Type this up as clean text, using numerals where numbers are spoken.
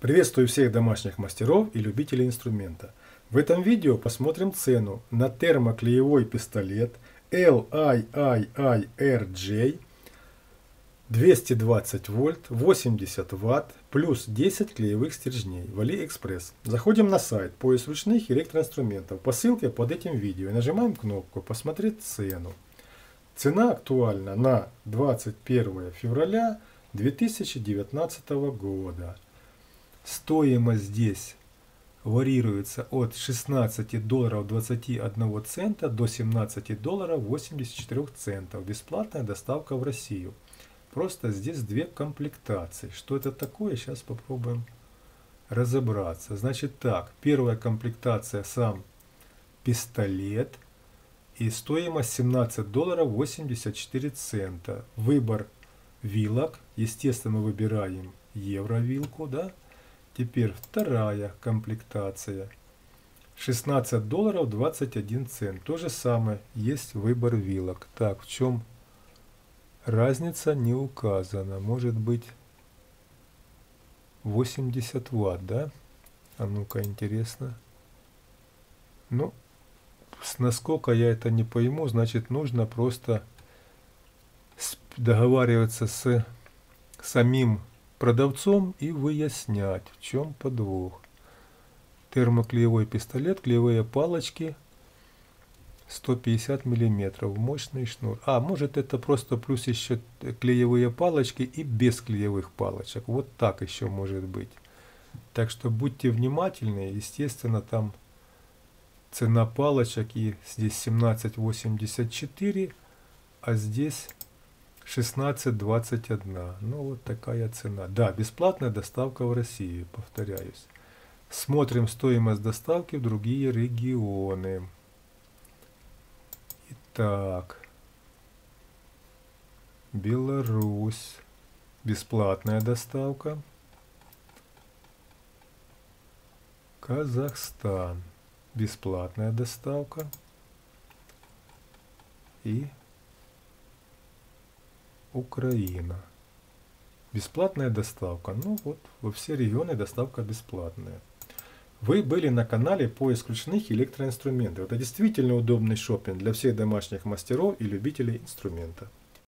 Приветствую всех домашних мастеров и любителей инструмента. В этом видео посмотрим цену на термоклеевой пистолет IiiiRJ 220 вольт 80 ватт плюс 10 клеевых стержней в Алиэкспресс. Заходим на сайт «Поиск ручных электроинструментов» по ссылке под этим видео и нажимаем кнопку «Посмотреть цену». Цена актуальна на 21 февраля 2019 года. Стоимость здесь варьируется от $16.21 до $17.84. Бесплатная доставка в Россию. Просто здесь две комплектации. Что это такое? Сейчас попробуем разобраться. Значит так, первая комплектация — сам пистолет и стоимость $17.84. Выбор вилок. Естественно, выбираем евровилку, да? Теперь вторая комплектация. $16.21. То же самое. Есть выбор вилок. Так, в чем разница, не указана. Может быть 80 ватт, да? А ну-ка, интересно. Ну, насколько я это не пойму, значит нужно просто договариваться с самим продавцом и выяснять, в чем подвох. Термоклеевой пистолет, клеевые палочки 150 мм, мощный шнур. А может это просто плюс еще клеевые палочки и без клеевых палочек. Вот так еще может быть. Так что будьте внимательны. Естественно, там цена палочек, и здесь 17.84, а здесь 16.21. Ну вот такая цена. Да, бесплатная доставка в Россию, повторяюсь. Смотрим стоимость доставки в другие регионы. Итак, Беларусь. Бесплатная доставка. Казахстан. Бесплатная доставка. И Украина. Бесплатная доставка. Ну вот, во все регионы доставка бесплатная. Вы были на канале «Поиск ручных электроинструментов». Это действительно удобный шопинг для всех домашних мастеров и любителей инструмента.